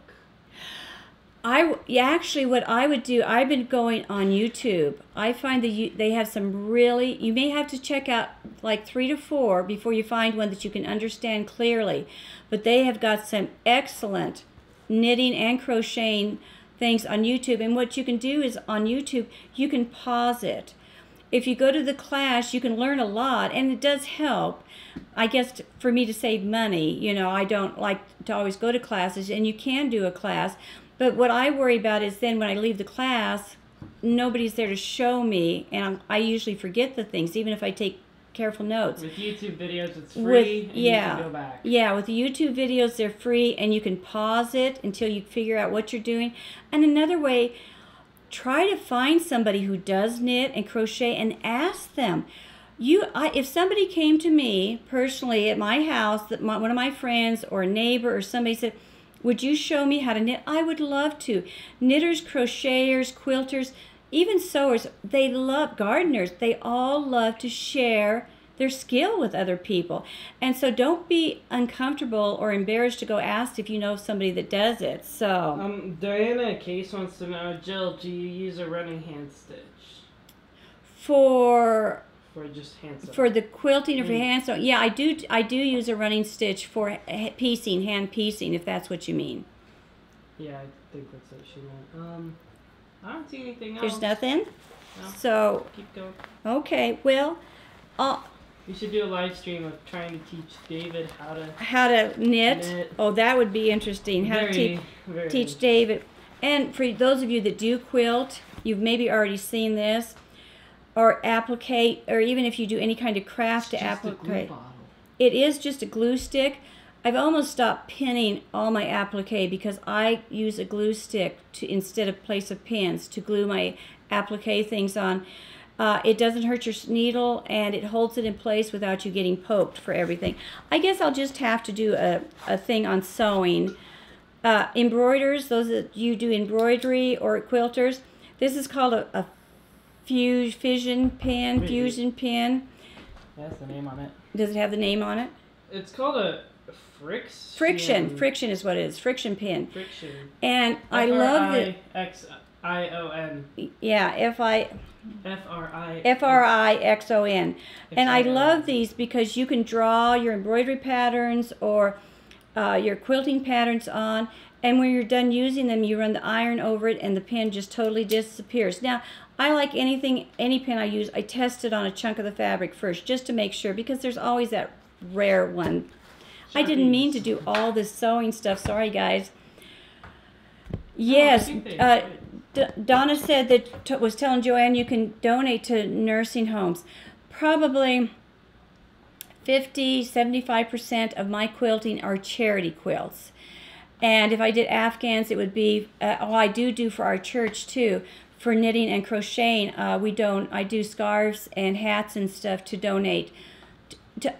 Actually, what I would do, I've been going on YouTube. I find that they have some really, you may have to check out like 3 to 4 before you find one that you can understand clearly. But they have got some excellent knitting and crocheting things on YouTube. And what you can do is on YouTube, you can pause it. If you go to the class, you can learn a lot, and it does help. I guess for me to save money, you know, I don't like to always go to classes, and you can do a class. But what I worry about is then when I leave the class, nobody's there to show me, and I usually forget the things, even if I take careful notes. With YouTube videos, it's free, you can go back. Yeah, with the YouTube videos, they're free, and you can pause it until you figure out what you're doing. And another way, try to find somebody who does knit and crochet and ask them. If somebody came to me personally at my house, one of my friends or a neighbor or somebody said, would you show me how to knit? I would love to. Knitters, crocheters, quilters, even sewers, they love, gardeners, they all love to share their skill with other people. And so don't be uncomfortable or embarrassed to go ask if you know somebody that does it. So Diana Case wants to know, Jill, do you use a running hand stitch? For just hand sewing. For the quilting or for hand sewing. Yeah, I do use a running stitch for piecing, hand piecing, if that's what you mean. Yeah, I think that's what she meant. I don't see anything else. There's nothing? No. So keep going. Okay, well, you should do a live stream of trying to teach David how to knit. Oh, that would be interesting. How to teach David. And for those of you that do quilt, you've maybe already seen this, or applique, or even if you do any kind of craft to applique. It is just a glue stick. I've almost stopped pinning all my applique because I use a glue stick instead of place of pins to glue my applique things on. It doesn't hurt your needle, and it holds it in place without you getting poked for everything. I guess I'll just have to do a thing on sewing. Embroiders, those that you do embroidery or quilters, this is called a fusion pin. That's the name on it. Does it have the name on it? It's called a Frixion. Frixion is what it is. Frixion pin. Frixion. And I love it. Frixion. Yeah, Frixion. And I love these because you can draw your embroidery patterns or your quilting patterns on, and when you're done using them, you run the iron over it and the pin just totally disappears. Now, I like any pin I use, I test it on a chunk of the fabric first just to make sure, because there's always that rare one. I didn't mean to do all this sewing stuff. Sorry, guys. Yes. Donna said that was telling Joanne you can donate to nursing homes. Probably 50, 75% of my quilting are charity quilts. And if I did Afghans, it would be, I do for our church too. For knitting and crocheting, I do scarves and hats and stuff to donate.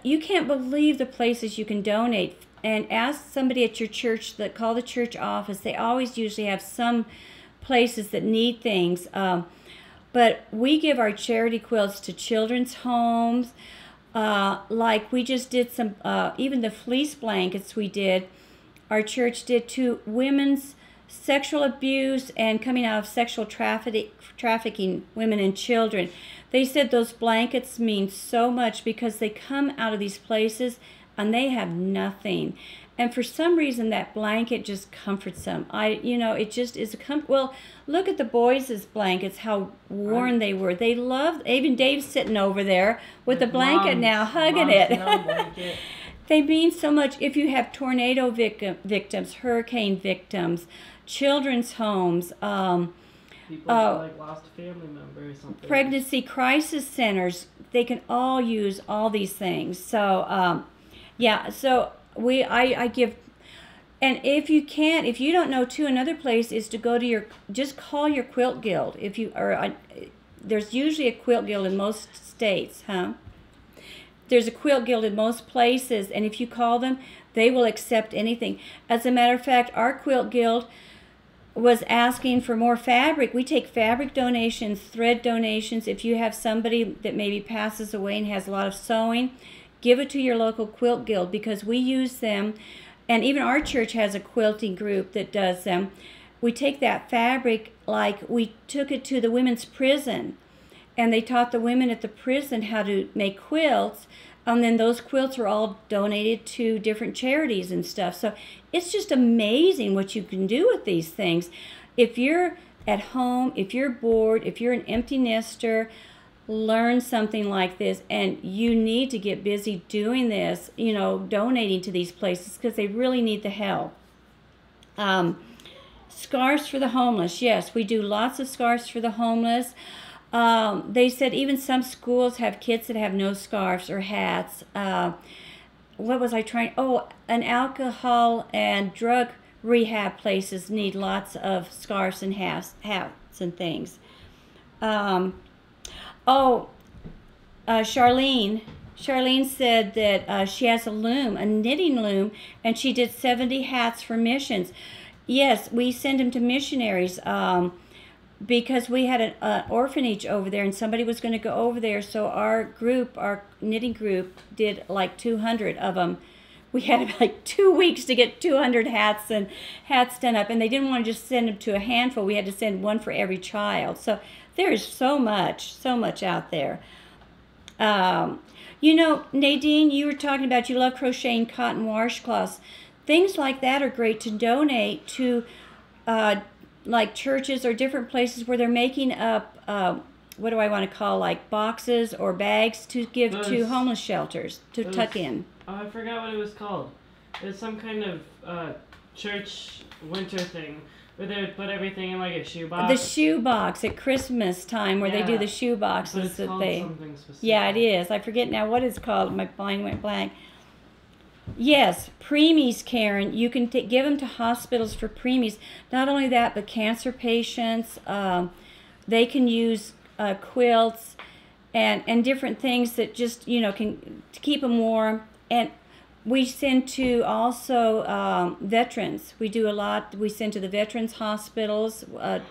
You can't believe the places you can donate. And ask somebody at your church, call the church office. They always usually have some places that need things. But we give our charity quilts to children's homes. Like we just did some, even the fleece blankets we did, our church did to women's sexual abuse and coming out of sexual trafficking women and children. They said those blankets mean so much because they come out of these places and they have nothing. And for some reason that blanket just comforts them. It just is a comfort. Well, look at the boys' blankets, how worn they were. They loved, even Dave's sitting over there with the blanket now, hugging it. They mean so much. If you have tornado victims, hurricane victims, children's homes, people like lost a family member or something. Pregnancy crisis centers, they can all use all these things. So, yeah, so I give, and if you can't, if you don't know too, another place is to go to just call your quilt guild. If you there's usually a quilt guild in most states, huh? There's a quilt guild in most places, and if you call them, they will accept anything. As a matter of fact, our quilt guild was asking for more fabric. We take fabric donations, thread donations. If you have somebody that maybe passes away and has a lot of sewing, give it to your local quilt guild because we use them, and even our church has a quilting group that does them. We take that fabric, like we took it to the women's prison, and they taught the women at the prison how to make quilts, and then those quilts are all donated to different charities and stuff. So it's just amazing what you can do with these things. If you're at home, if you're bored, if you're an empty nester, learn something like this, and you need to get busy doing this, donating to these places because they really need the help. Scarves for the homeless. Yes, we do lots of scarves for the homeless. They said even some schools have kids that have no scarves or hats. What was I trying? Oh, an alcohol and drug rehab places need lots of scarves and hats and things. Charlene said that she has a knitting loom, and she did 70 hats for missions. Yes, we send them to missionaries. Because we had an orphanage over there and somebody was going to go over there, so our knitting group did like 200 of them. We had like 2 weeks to get 200 hats done up, and they didn't want to just send them to a handful. We had to send one for every child. So there is so much out there. Nadine, you were talking about you love crocheting cotton washcloths. Things like that are great to donate to like churches or different places where they're making up, what do I want to call, like boxes or bags to give to homeless shelters to tuck in. Oh, I forgot what it was called. It's some kind of church winter thing where they would put everything in like a shoebox. The shoebox at Christmas time where they do the shoeboxes that they. Something specific. Yeah, it is. I forget now what it's called. My mind went blank. Yes, preemies, Karen. You can give them to hospitals for preemies. Not only that, but cancer patients. They can use quilts and different things that just, can keep them warm. And we send to also veterans. We do a lot. We send to the veterans' hospitals,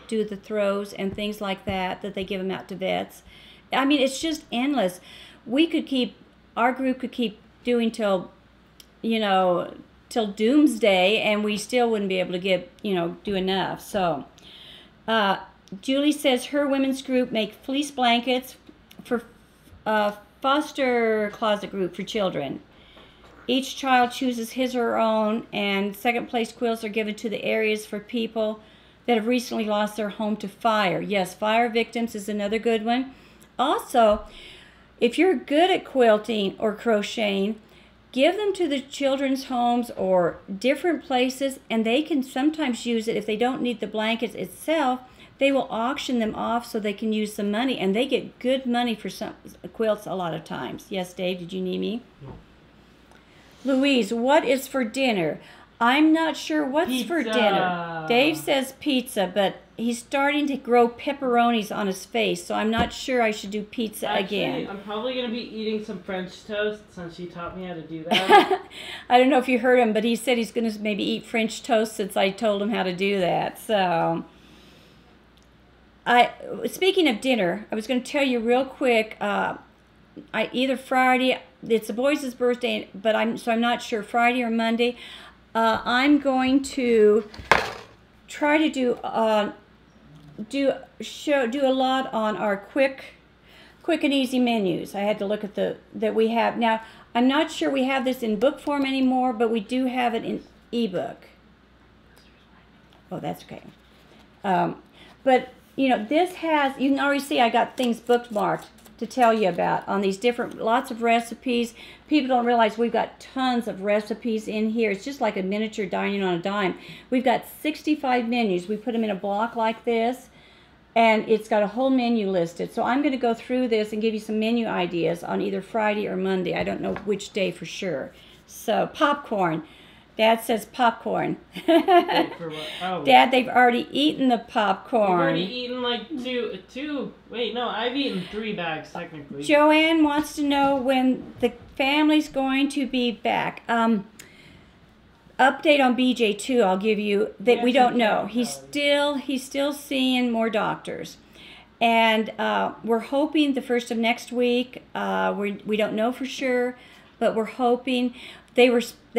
do the throws and things like that they give them out to vets. I mean, it's just endless. Our group could keep doing till... till doomsday, and we still wouldn't be able to get, do enough. So, Julie says her women's group make fleece blankets for foster closet group for children. Each child chooses his or her own, and second place quilts are given to the areas for people that have recently lost their home to fire. Yes, fire victims is another good one. Also, if you're good at quilting or crocheting, Give them to the children's homes or different places, and they can sometimes use it. If they don't need the blankets itself, they will auction them off so they can use some money, and they get good money for some quilts a lot of times. Yes, Dave, did you need me? No. Louise, what is for dinner? I'm not sure what's pizza. For dinner. Dave says pizza, but he's starting to grow pepperonis on his face, so I'm not sure I should do pizza again. I'm probably going to be eating some French toast since she taught me how to do that. I don't know if you heard him, but he said he's going to maybe eat French toast since I told him how to do that. So, speaking of dinner, I was going to tell you real quick, either Friday, it's the boys' birthday, but I'm not sure, Friday or Monday, I'm going to try to do a lot on our quick and easy menus. I had to look at that we have now. I'm not sure we have this in book form anymore, but we do have it in ebook. Oh, that's okay. But you know, you can already see I got things bookmarked to tell you about on these different, lots of recipes. People don't realize we've got tons of recipes in here. It's just like a miniature dining on a dime. We've got 65 menus. We put them in a block like this, and it's got a whole menu listed. So I'm going to go through this and give you some menu ideas on either Friday or Monday. I don't know which day for sure. So popcorn. Dad says popcorn. Oh. Dad, they've already eaten the popcorn. I've already eaten like two. Wait, no, I've eaten 3 bags technically. Joanne wants to know when the family's going to be back. Update on BJ too. I'll give you that. We don't know. He's still seeing more doctors, and we're hoping the first of next week. We don't know for sure, but we're hoping. They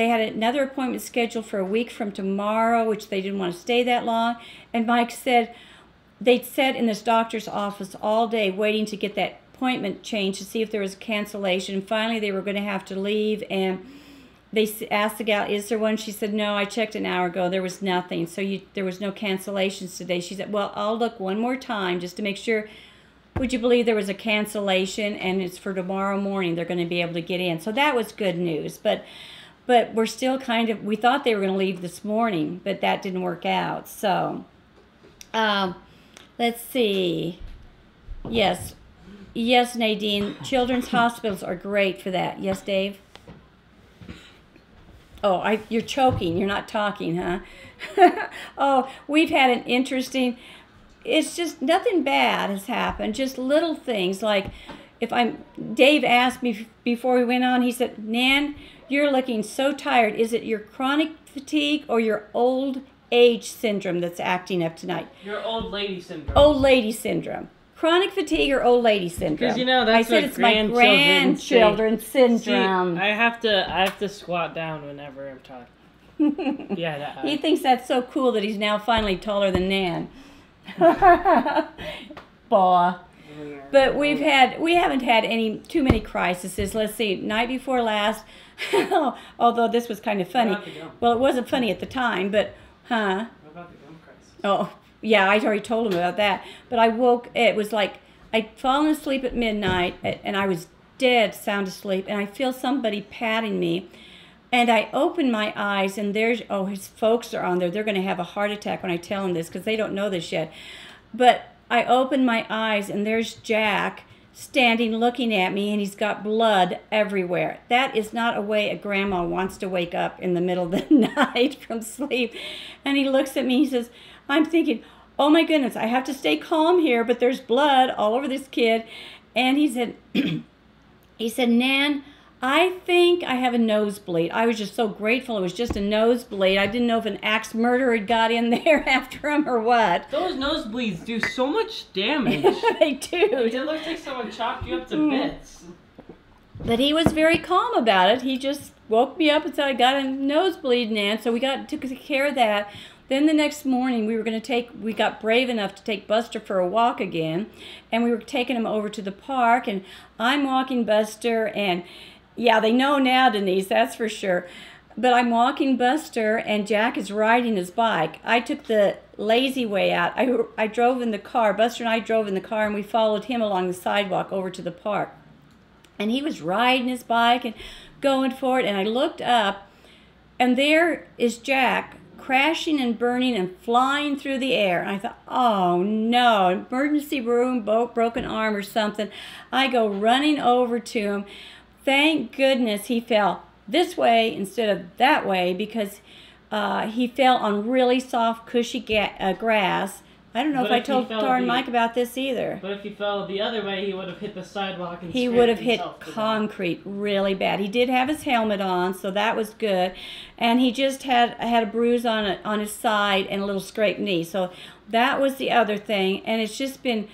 had another appointment scheduled for a week from tomorrow, which they didn't want to stay that long. And Mike said they'd sat in this doctor's office all day waiting to get that appointment changed to see if there was a cancellation. And finally, they were going to have to leave. And they asked the gal, "Is there one?" She said, "No, I checked an hour ago. There was nothing. So there was no cancellations today." She said, "Well, I'll look one more time just to make sure." Would you believe there was a cancellation, and it's for tomorrow morning. They're going to be able to get in. So that was good news, but we're still kind of, we thought they were going to leave this morning, but that didn't work out. So let's see. Yes, Nadine, children's hospitals are great for that. Yes, Dave? Oh, you're choking. You're not talking, huh? Oh, we've had an interesting... It's just nothing bad has happened, just little things. Like Dave asked me before we went on, he said, "Nan, you're looking so tired. Is it your chronic fatigue or your old age syndrome that's acting up tonight?" Your old lady syndrome. Old lady syndrome. Chronic fatigue or old lady syndrome. Because you know that's what grandchildren say. I said it's my grandchildren syndrome. See, I have to squat down whenever I'm talking. Yeah. That he thinks that's so cool that he's now finally taller than Nan. Bah. But we haven't had too many crises. Let's see, night before last. Although this was kind of funny. Well, it wasn't funny at the time, but huh? What about the gum crisis? Oh yeah, I already told him about that. But I woke. It was like I'd fallen asleep at midnight, and I was dead sound asleep, and I feel somebody patting me. And I open my eyes, and there's, oh, his folks are on there. They're going to have a heart attack when I tell them this because they don't know this yet. But I open my eyes, and there's Jack standing looking at me, and he's got blood everywhere. That is not a way a grandma wants to wake up in the middle of the night from sleep. And he looks at me, he says, I'm thinking, oh my goodness, I have to stay calm here, but there's blood all over this kid. And he said, Nan, I think I have a nosebleed. I was just so grateful it was just a nosebleed. I didn't know if an axe murderer had got in there after him or what. Those nosebleeds do so much damage. They do. It looks like someone chopped you up to bits. But he was very calm about it. He just woke me up and said, I got a nosebleed, Nan. So we took care of that. Then the next morning, we got brave enough to take Buster for a walk again. And we were taking him over to the park. And I'm walking Buster, and... Yeah, they know now, Denise, that's for sure. But I'm walking Buster, and Jack is riding his bike. I took the lazy way out. I drove in the car. Buster and I drove in the car, and we followed him along the sidewalk over to the park. And he was riding his bike and going for it, and I looked up, and there is Jack crashing and burning and flying through the air. And I thought, oh no, emergency room, broken arm or something. I go running over to him. Thank goodness he fell this way instead of that way, because he fell on really soft, cushy grass. I don't know if I told Tara and Mike about this either. But if he fell the other way, he would have hit the sidewalk and he would have hit concrete really bad. He did have his helmet on, so that was good. And he just had a bruise on his side and a little scraped knee. So that was the other thing. And it's just been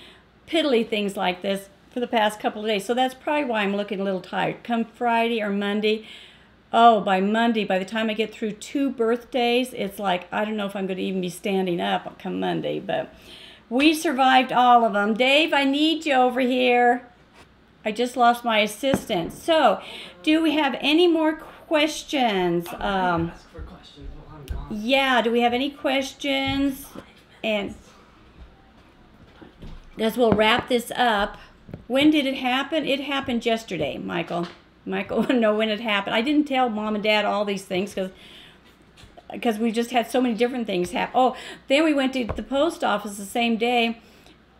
piddly things like this for the past couple of days. So that's probably why I'm looking a little tired. Come Friday or Monday, oh, by Monday, by the time I get through 2 birthdays, it's like, I don't know if I'm going to even be standing up come Monday, but we survived all of them. Dave, I need you over here. I just lost my assistant. So, do we have any more questions? Ask for questions while I'm gone. Yeah, do we have any questions? And as we'll wrap this up, when did it happen? It happened yesterday, Michael. Michael wouldn't know when it happened. I didn't tell Mom and Dad all these things because we just had so many different things happen. Oh, then we went to the post office the same day,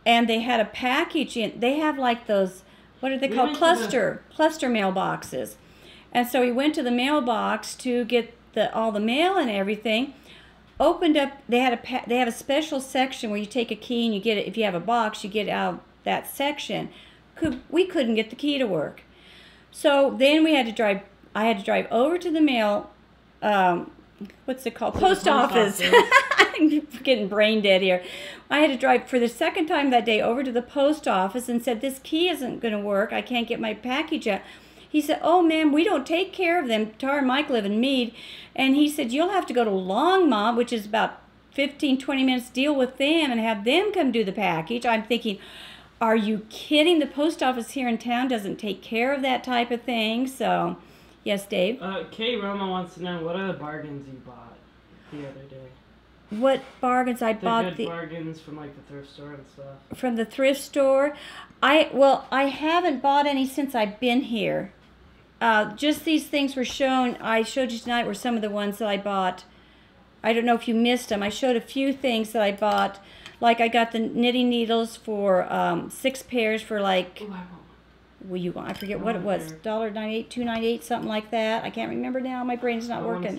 and they had a package in. They have like those, what are they called? Cluster mailboxes. And so we went to the mailbox to get all the mail and everything. Opened up. They have a special section where you take a key and you get it. If you have a box, you get out that section. We couldn't get the key to work. So then we had to drive, I had to drive over to the mail, what's it called? Post office. I'm getting brain dead here. I had to drive for the second time that day over to the post office and said, this key isn't going to work. I can't get my package out. He said, oh, ma'am, we don't take care of them. Tara and Mike live in Mead. And he said, you'll have to go to Longmont, which is about 15, 20 minutes, deal with them and have them come do the package. I'm thinking, are you kidding? The post office here in town doesn't take care of that type of thing. So, yes, Dave? Kay Roma wants to know, what are the bargains you bought the other day? What bargains I bought? The good bargains from, like, the thrift store and stuff. From the thrift store? Well, I haven't bought any since I've been here. Just these things were shown. I showed you tonight were some of the ones that I bought. I don't know if you missed them. I showed a few things that I bought. Like, I got the knitting needles for 6 pairs for, like, I forget what it was, $1.98, $2.98, something like that. I can't remember now. My brain's not working.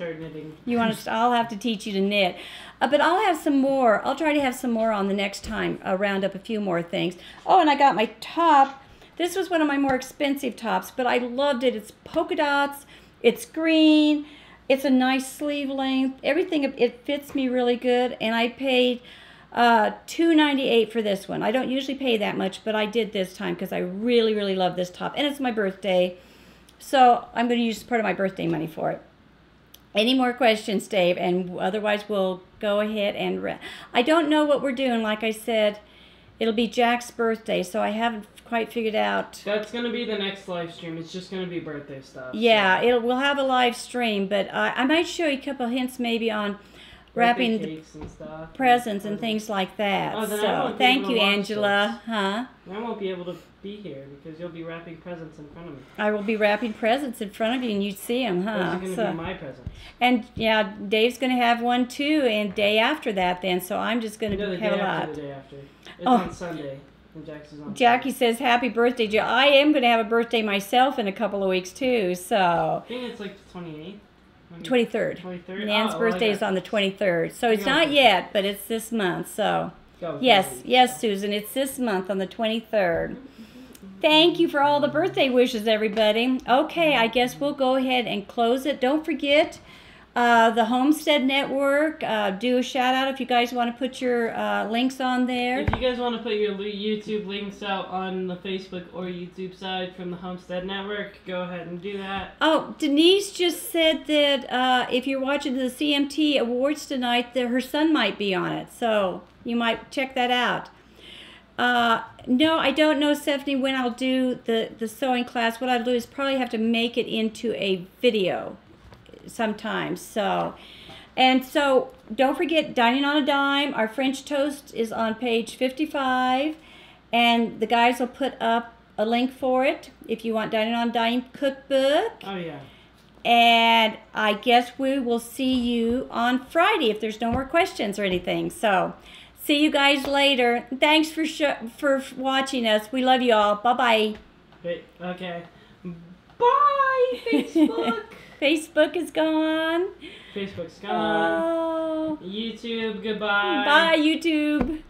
You want to? I'll have to teach you to knit. But I'll have some more. I'll try to have some more on the next time. I'll round up a few more things. Oh, and I got my top. This was one of my more expensive tops, but I loved it. It's polka dots. It's green. It's a nice sleeve length. Everything, it fits me really good, and I paid $2.98 for this one. I don't usually pay that much, but I did this time because I really, really love this top. And it's my birthday, so I'm going to use part of my birthday money for it. Any more questions, Dave? And otherwise, we'll go ahead and... I don't know what we're doing. Like I said, it'll be Jack's birthday, so I haven't quite figured out. That's going to be the next live stream. It's just going to be birthday stuff. Yeah, so we'll have a live stream, but I might show you a couple hints maybe on... wrapping the presents and things like that. Oh, so thank you, Angela. I won't be able to be here because you'll be wrapping presents in front of me. I will be wrapping presents in front of you, and you'd see them, huh? Those are going to be my presents. And yeah, Dave's going to have one too, and day after that, then. So I'm just going to have a lot. The day after. It's on Sunday. And Jackie says, happy birthday, Jill. I am going to have a birthday myself in a couple of weeks too. So I think it's like the 28th. 23rd. 23rd? Nan's birthday is on the 23rd. So it's not yet, but it's this month. So, yes, Susan, it's this month on the 23rd. Thank you for all the birthday wishes, everybody. Okay, I guess we'll go ahead and close it. Don't forget the Homestead Network. Do a shout-out if you guys want to put your links on there. If you guys want to put your YouTube links out on the Facebook or YouTube side from the Homestead Network, go ahead and do that. Oh, Denise just said that if you're watching the CMT Awards tonight, that her son might be on it. So you might check that out. No, I don't know, Stephanie, when I'll do the sewing class. What I'll do is probably have to make it into a video sometimes. So, and so don't forget Dining on a Dime. Our French toast is on page 55, and the guys will put up a link for it if you want Dining on a Dime cookbook. Oh yeah. And I guess we will see you on Friday if there's no more questions or anything. So see you guys later. Thanks for watching us. We love you all. Bye-bye. Okay. Bye, Facebook. Facebook is gone. Facebook's gone. Oh. YouTube, goodbye. Bye, YouTube.